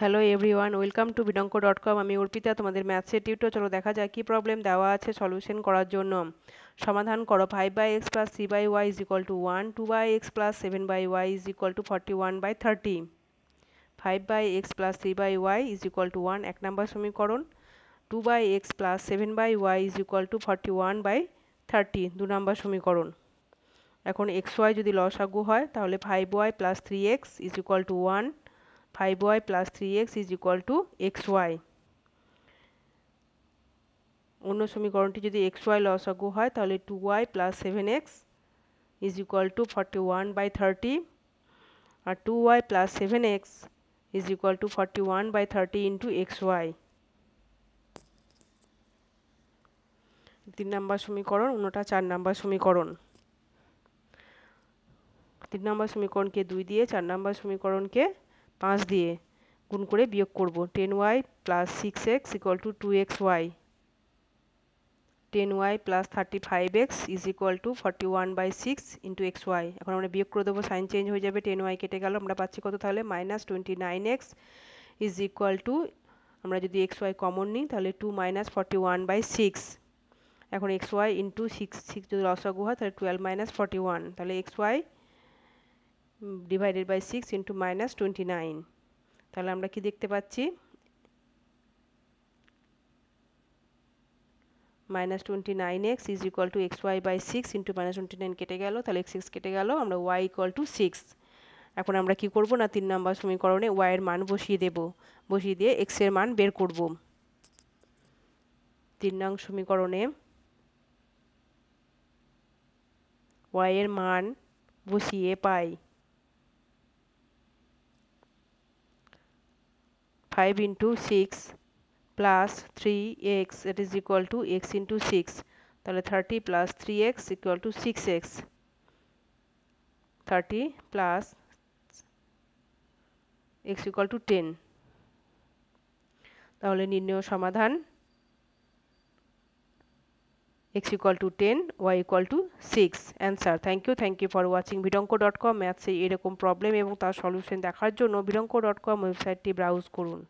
Hello everyone welcome to VidOnko.com आमी अर्पिता तुम्हारे maths tutorial. चलो देखा जाए कि प्रॉब्लम देवा आछे सल्यूशन करार जोन्नो। समाधान करो 5/x + 3/y = 1 2/x + 7/y = 41/30 5/x + 3/y = 1 एक नम्बर समीकरण 2/x + 7/y = 41/30 दो नम्बर समीकरण। एखन xy यदि लसागु हय ताहले 5y + 3x = 1 5y + 3x = xy अन्य समीकरणटी यदि xy लसागु हय ताहले 2y + 7x = 41/30 और 2y + 7x = 41/30 × xy। तीन नम्बर समीकरण अन्यटा चार नम्बर समीकरण। तीन नम्बर समीकरण के 2 दिए चार नम्बर समीकरण के 5 दिए गुण करे वियोग करब। 10y + 6x = 2xy 10y + 35x = 41/6 × xy। एखन आमरा वियोग करे देब, साइन चेंज हये जाबे। 10y केटे गेल, आमरा पाচ্ছি কত তাহলে -29x = आमरा जदि xy कमन नी ताहले 2 - 41/6। एखन xy * 6 যদি লসাগু হয় তাহলে 12 - 41 তাহলে xy डिवाइडेड बाय 6 इंटू -29 ताहले आमरा कि देखते पाচ্ছি -29x = xy/6 इंटू -29 केटे गेलो ताहले x केटे गेलो आमरा y = 6। एखन आमरा कि करब ना तीन नम्बर समीकरणे y एर मान बसिए देब, बसिए दिए x एर मान बेर करब। 3 नং समीकरणे y एर मान बसिए पाई 5 × 6 + 3x = x × 6 ताहले 30 + 3x = 6x 30 + x = 10 ताहले निर्णय समाधान x = 10 y = 6 answer. Thank you for watching VidOnko.com। Maths से एरकम प्रॉब्लेम और तार सल्यूशन देखार जोन्नो VidOnko.com वेबसाइट ब्राउज करुन।